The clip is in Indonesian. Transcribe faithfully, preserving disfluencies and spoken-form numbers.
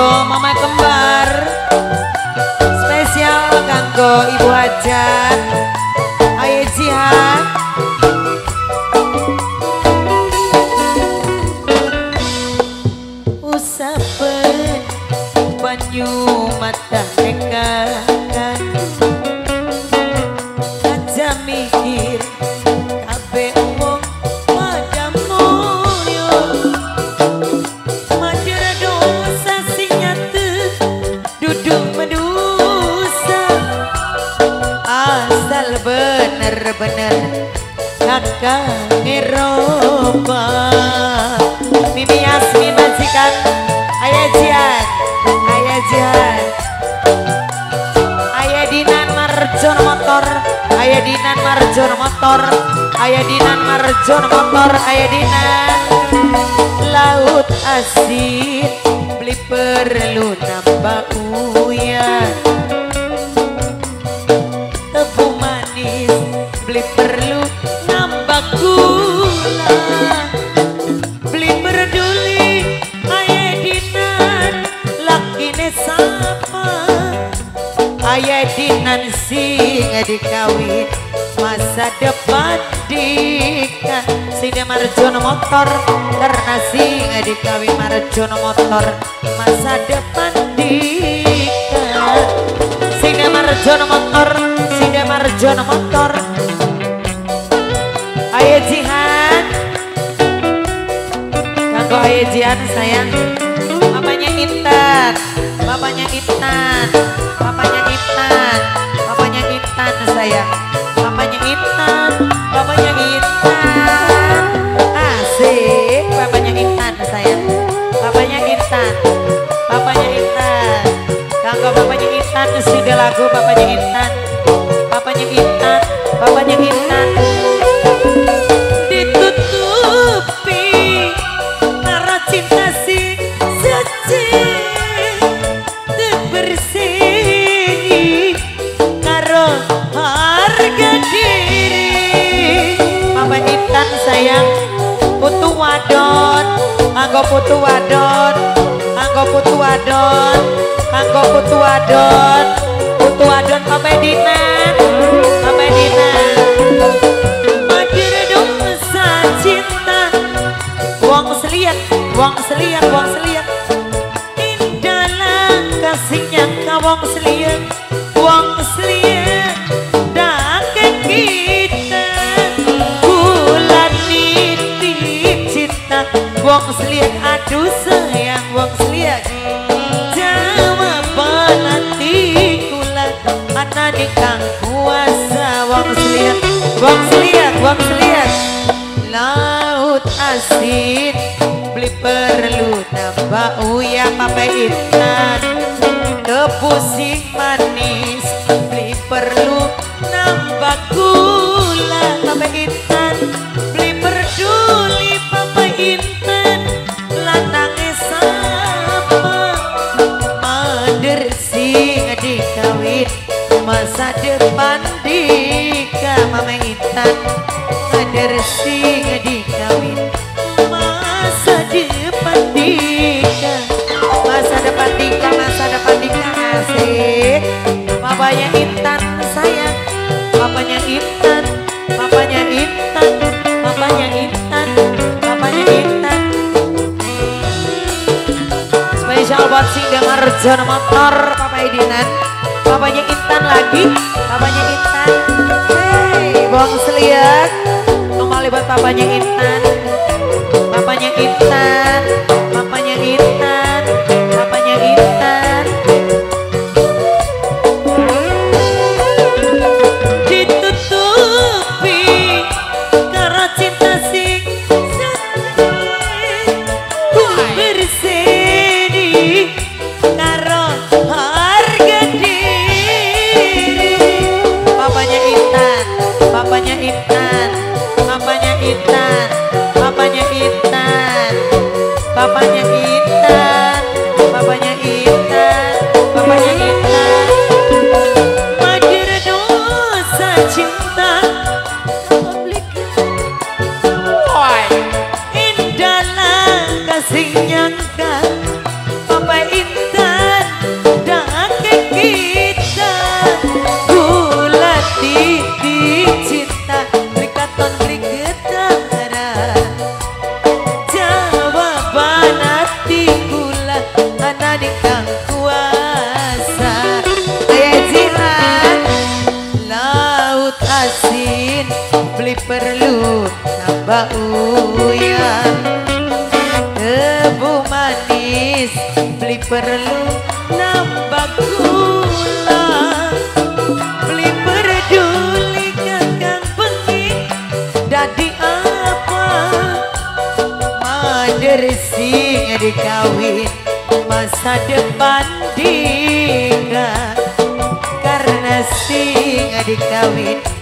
kanggo mama kembar, spesial kanggo ibu Hajar Aye Jihan. Usapen banyu mata nekakan aja mikir kabe omong bener kakak ngeroba Mimi Yasmin majikan Ayah Jihan, Ayah Jihan, Ayah Dinan Marjon motor, Ayah Dinan Marjon motor, Ayah Dinan Marjon motor, Ayah Dinan laut asin beli perlu nambah uyan. Beli perlu nambah gula, beli peduli Ayah Dinan lakine sapa, Ayah Dinan singa dikawin masa depan dika. Singa Marjono motor karena singa dikawin Marjono motor masa depan dika. Singa Marjono motor, Singa Marjono motor, Ayah Jihan, kanggo Ayah Jihan sayang, papanya Intan, papanya Intan, papanya Intan, papanya Intan sayang, papanya Intan, papanya Intan, asik, papanya Intan sayang, papanya Intan, papanya Intan, kanggo papanya Intan sida lagu papanya Intan, papanya Intan, papanya Intan. Anggo putu wadon, anggo putu wadon, anggo putu wadon, putu wadon Bapak Dinan, Bapak Dinan. Madir dong cinta, wong seliat, wong seliat, wong seliat. Indahlah kasihnya ka wong seliat, wong seliat. Dake kita bulan nitip cinta. Wong seliat aduh sayang wong seliat jawaban hatiku lah ana nikang kuasa wong seliat wong seliat wong seliat laut asin beli perlu nambah uyang Bapak Intan tebu sing manis beli perlu nambah gula Bapak Intan beli peduli Bapak Intan masa depan dika mama Intan sadar singa dikawin masa depan dika masa depan dika masa depan dika asik papanya Intan sayang papanya Intan papanya Intan papanya Intan papanya Intan spesial buat Singa Marjono motor Bapak Dinan papanya Intan lagi, papanya Intan. Hei, bong seliat. Kembali buat papanya Intan. Papanya Intan, papanya Intan, papanya Intan. Ditutupi karo cinta sing sae. Ku berseni karo papanya Intan, papanya Intan, papanya Intan, papanya Intan, papanya Intan, papanya Intan. Madir dosa cinta, indahlah kasih nyangka, Bapak Intan. tebu manis, beli perlu nambah gula, beli peduli kekang pengin dadi apa, mader singa dikawin masa depan diingat, karena singa dikawin